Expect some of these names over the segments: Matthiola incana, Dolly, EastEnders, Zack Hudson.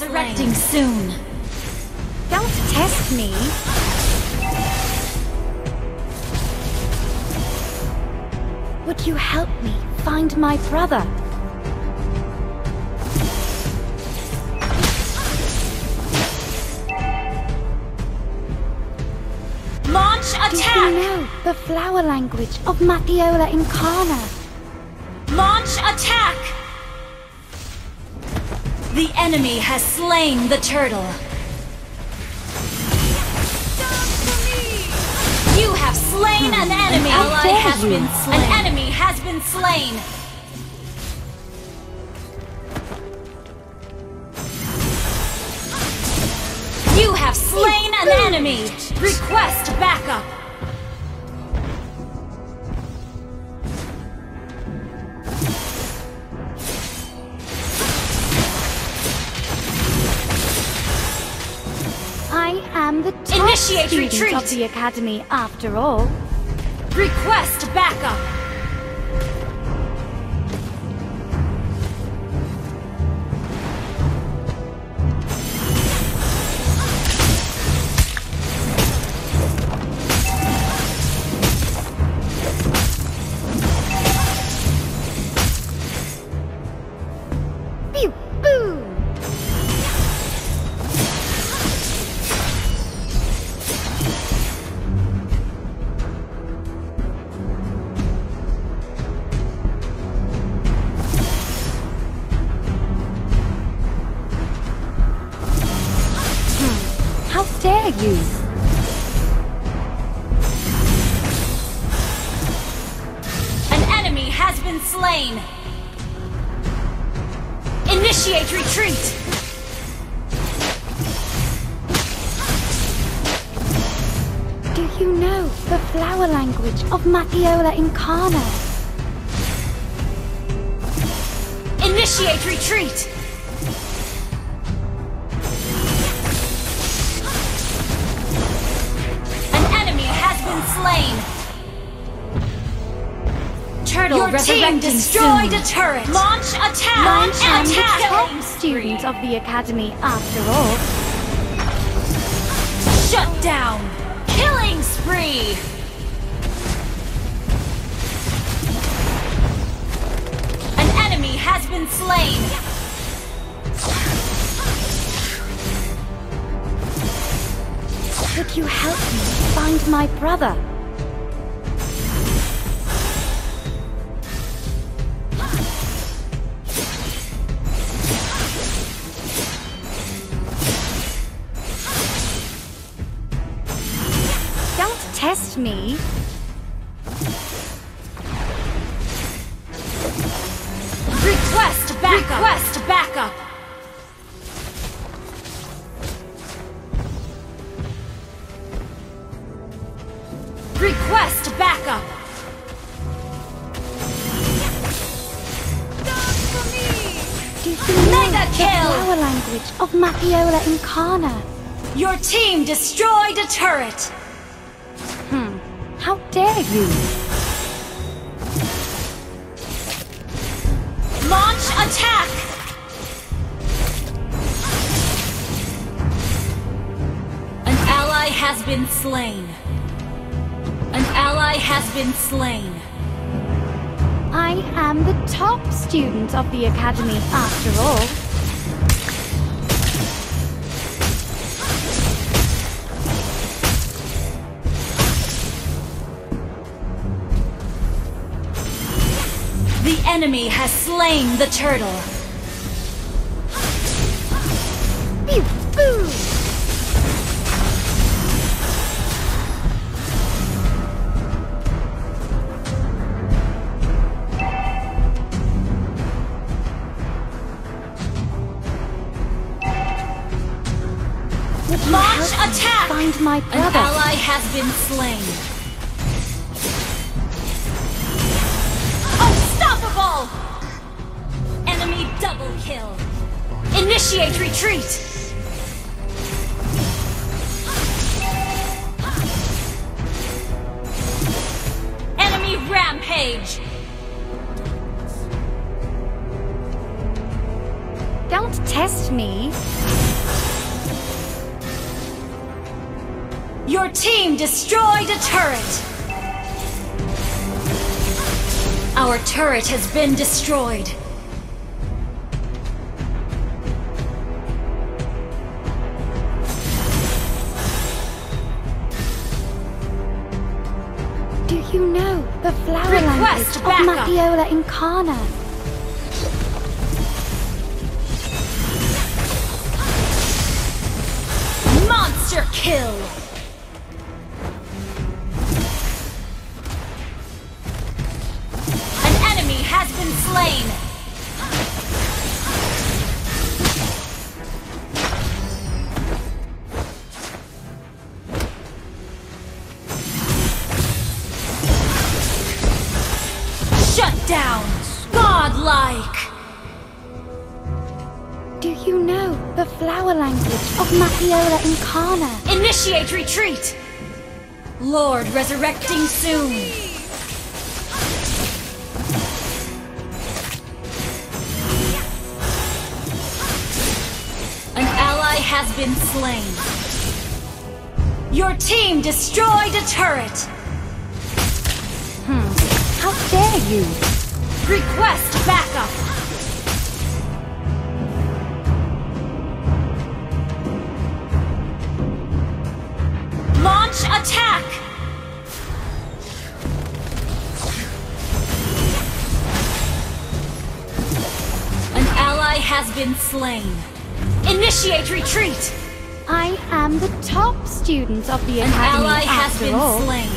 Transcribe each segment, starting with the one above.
resurrecting soon. Don't test me. Would you help me find my brother? Launch attack! Do you know the flower language of Matthiola incana? Launch attack! The enemy has slain the turtle. You have slain an enemy! An ally has been slain. An enemy has been slain! You have slain an enemy! Request backup! I am the top Initiate student retreat. Of the academy after all. Request backup! How dare you! An enemy has been slain! Initiate retreat! Do you know the flower language of Matthiola incana? Initiate retreat! Turtle Your team destroyed soon. A turret. Launch attack. Launch attack. Top student of the academy after all. Shut down. Killing spree. An enemy has been slain. Could you help me find my brother? Don't test me. Request backup. Request backup. Request backup! Mega kill! The flower language of Matthiola incana. Your team destroyed a turret! How dare you! Launch attack! An ally has been slain. An ally has been slain. I am the top student of the academy after all. The enemy has slain the turtle. Launch attack! Find my brother. An ally has been slain. Unstoppable! Enemy double kill. Initiate retreat! Enemy rampage! Don't test me. Your team destroyed a turret! Our turret has been destroyed. Do you know the flower language of Matthiola incana? Monster kill! Has been slain. Shut down. Godlike. Do you know the flower language of Matthiola incana? Initiate retreat. Lord resurrecting soon. Has been slain. Your team destroyed a turret. How dare you? Request backup. Launch attack. An ally has been slain. Initiate retreat! I am the top student of the academy. An ally has been slain.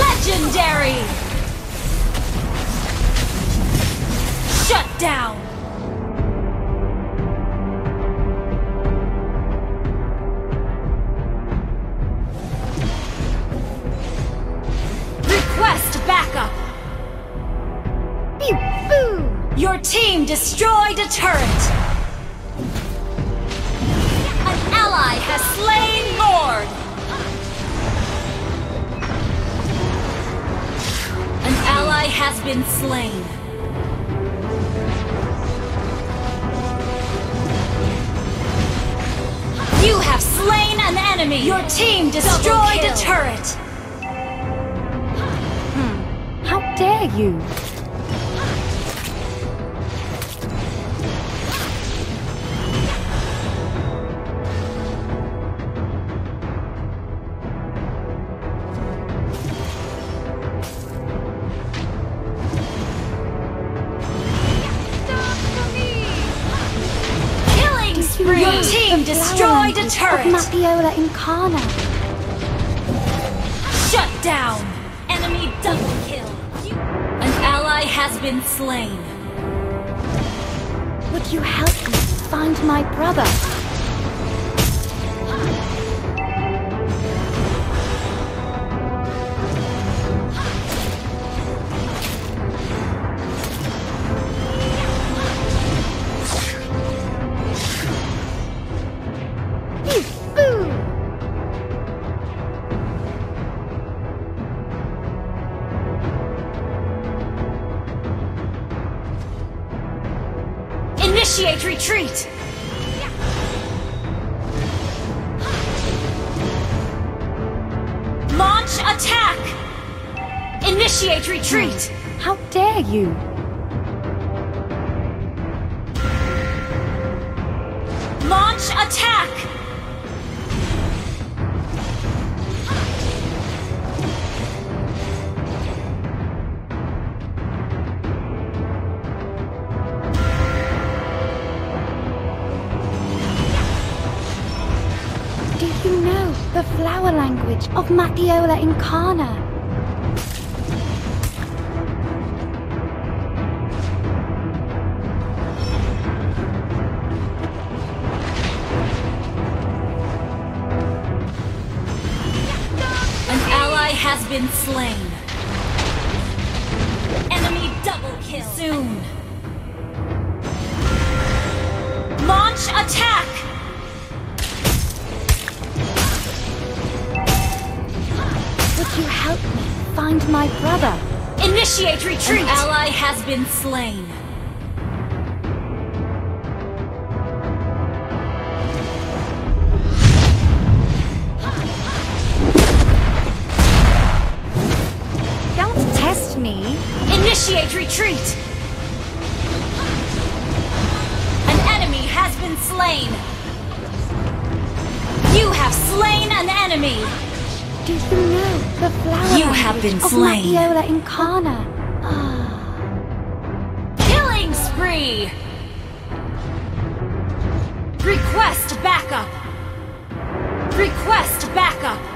Legendary! Shut down! Request backup! Boom! Your team destroyed a turret! An ally has slain Lord! An ally has been slain. You have slain an enemy! Your team destroyed a turret! How dare you! Your team destroyed a turret! Matthiola incana. Shut down! Enemy double kill! An ally has been slain. Would you help me find my brother? Initiate retreat! Launch attack! Initiate retreat! How dare you! Launch attack! Do you know the flower language of Matthiola incana? An ally has been slain. Enemy double kill. Soon. Launch attack! Would you help me find my brother? Initiate retreat! An ally has been slain. Don't test me. Initiate retreat! An enemy has been slain. You have slain an enemy. Do you know the flower? You have been slain. Matthiola incana. Killing spree. Request backup. Request backup.